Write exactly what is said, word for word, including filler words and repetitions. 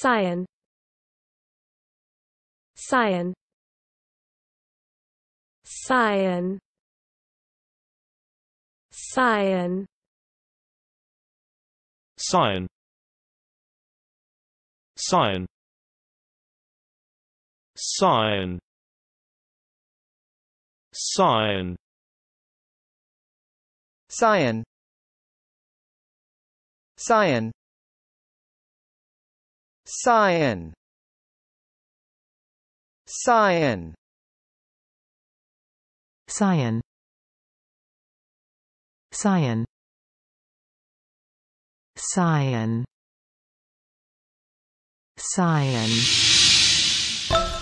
Scion, Scion, Scion, Scion, Scion, Scion, Scion, Scion, Scion, Scion, Scion, Scion, Scion, Scion, Scion, Scion.